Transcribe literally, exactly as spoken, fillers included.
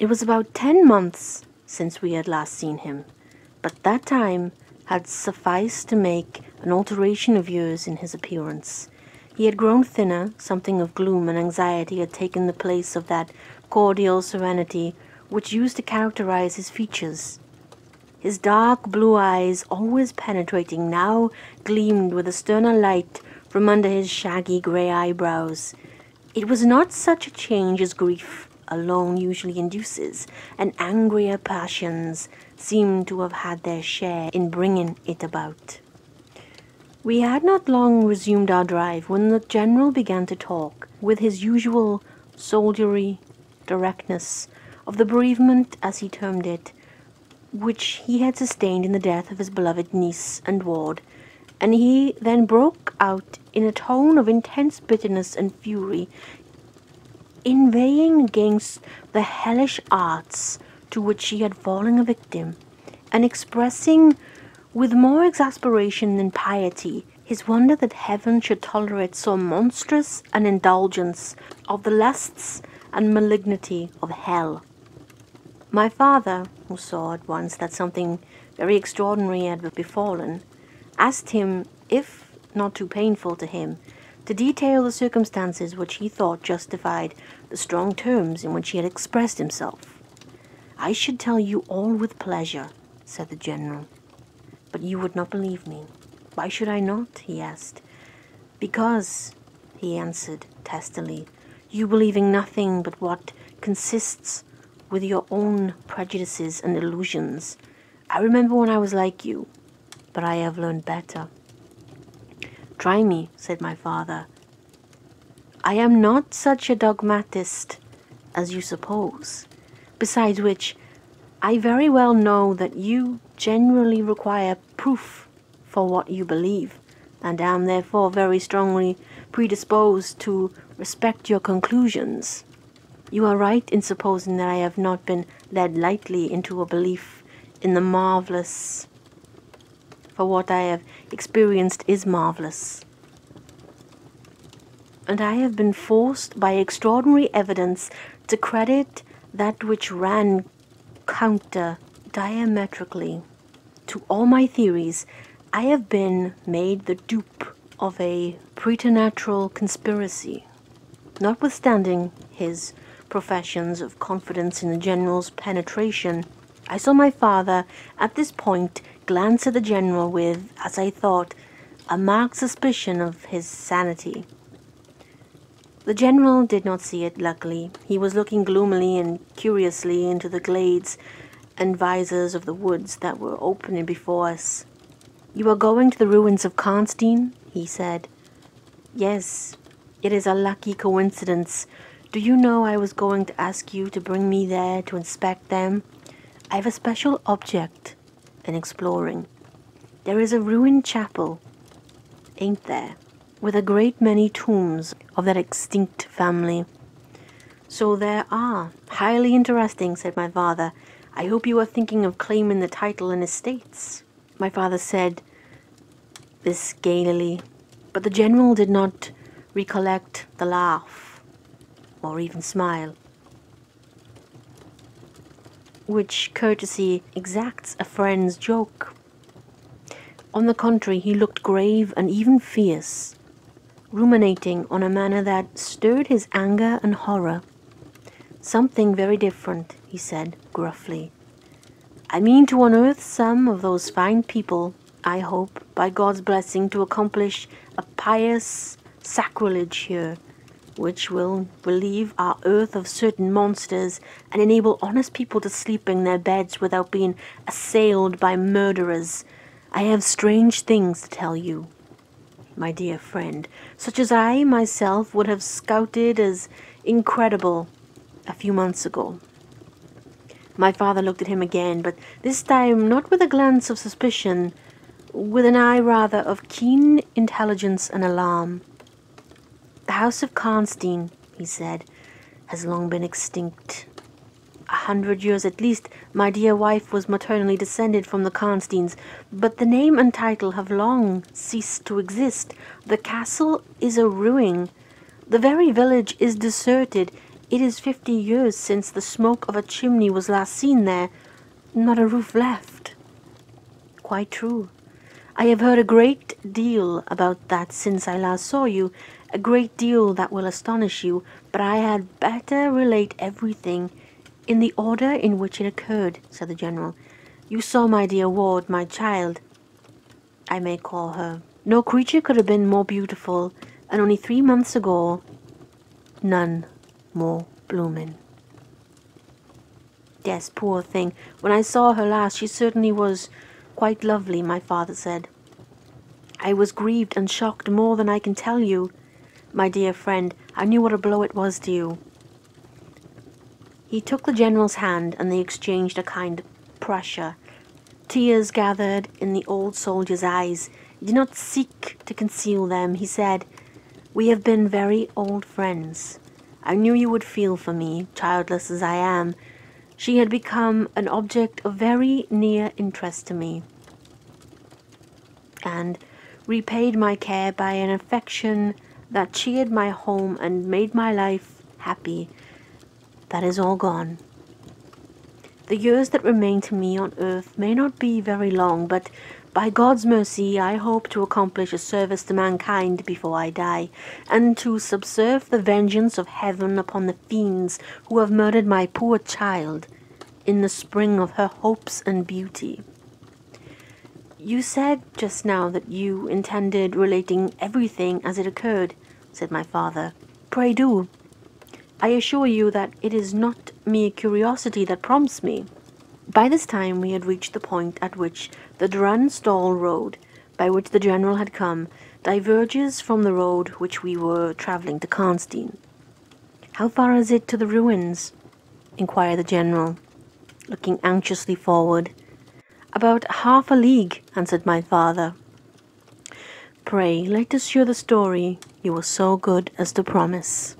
It was about ten months since we had last seen him, but that time had sufficed to make an alteration of years in his appearance. He had grown thinner, something of gloom and anxiety had taken the place of that cordial serenity which used to characterize his features. His dark blue eyes, always penetrating, now gleamed with a sterner light from under his shaggy grey eyebrows. It was not such a change as grief alone usually induces, and angrier passions seemed to have had their share in bringing it about. We had not long resumed our drive when the General began to talk, with his usual soldiery directness, of the bereavement, as he termed it, which he had sustained in the death of his beloved niece and ward, and he then broke out in a tone of intense bitterness and fury, inveighing against the hellish arts to which she had fallen a victim, and expressing with more exasperation than piety his wonder that heaven should tolerate so monstrous an indulgence of the lusts and malignity of hell. My father, who saw at once that something very extraordinary had befallen, asked him, if not too painful to him, to detail the circumstances which he thought justified the strong terms in which he had expressed himself. "I should tell you all with pleasure," said the General. "But you would not believe me." "Why should I not?" he asked. "Because," he answered testily, "you believe in nothing but what consists with your own prejudices and illusions. I remember when I was like you, but I have learned better." "Try me," said my father. "I am not such a dogmatist as you suppose. Besides which, I very well know that you generally require proof for what you believe, and am therefore very strongly predisposed to respect your conclusions. You are right in supposing that I have not been led lightly into a belief in the marvelous, for what I have experienced is marvelous, and I have been forced by extraordinary evidence to credit that which ran counter diametrically to all my theories. I have been made the dupe of a preternatural conspiracy." Notwithstanding his professions of confidence in the General's penetration, I saw my father at this point glance at the General with, as I thought, a marked suspicion of his sanity. The General did not see it, luckily. He was looking gloomily and curiously into the glades and visors of the woods that were opening before us. "You are going to the ruins of Karnstein?" he said. "Yes, it is a lucky coincidence. Do you know, I was going to ask you to bring me there to inspect them. I have a special object in exploring. There is a ruined chapel, ain't there, with a great many tombs of that extinct family." "So there are. Highly interesting," said my father. "I hope you are thinking of claiming the title and estates." My father said this gaily, but the General did not recollect the laugh, or even smile, which courtesy exacts a friend's joke. On the contrary, he looked grave and even fierce, ruminating on a manner that stirred his anger and horror. "Something very different," he said gruffly. "I mean to unearth some of those fine people, I hope, by God's blessing, to accomplish a pious sacrilege here, which will relieve our earth of certain monsters and enable honest people to sleep in their beds without being assailed by murderers. I have strange things to tell you, my dear friend, such as I myself would have scouted as incredible a few months ago." My father looked at him again, but this time not with a glance of suspicion, with an eye rather of keen intelligence and alarm. "The house of Karnstein," he said, "has long been extinct. A hundred years at least. My dear wife was maternally descended from the Karnsteins, but the name and title have long ceased to exist. The castle is a ruin. The very village is deserted. It is fifty years since the smoke of a chimney was last seen there. Not a roof left." "Quite true. I have heard a great deal about that since I last saw you, a great deal that will astonish you, but I had better relate everything in the order in which it occurred," said the General. "You saw my dear ward, my child, I may call her. No creature could have been more beautiful, and only three months ago, none more bloomin'." "Yes, poor thing. When I saw her last, she certainly was quite lovely," my father said. "I was grieved and shocked more than I can tell you. My dear friend, I knew what a blow it was to you." He took the General's hand, and they exchanged a kind of pressure. Tears gathered in the old soldier's eyes. He did not seek to conceal them. He said, "We have been very old friends. I knew you would feel for me, childless as I am. She had become an object of very near interest to me, and repaid my care by an affection that cheered my home and made my life happy. That is all gone. The years that remain to me on earth may not be very long, but by God's mercy, I hope to accomplish a service to mankind before I die, and to subserve the vengeance of heaven upon the fiends who have murdered my poor child in the spring of her hopes and beauty. You said just now that you intended relating everything as it occurred," said my father. "Pray do. I assure you that it is not mere curiosity that prompts me." By this time we had reached the point at which the Duranstall Road, by which the General had come, diverges from the road which we were travelling to Karnstein. "How far is it to the ruins?" inquired the General, looking anxiously forward. "About half a league," answered my father. "Pray let us hear the story you were so good as to promise."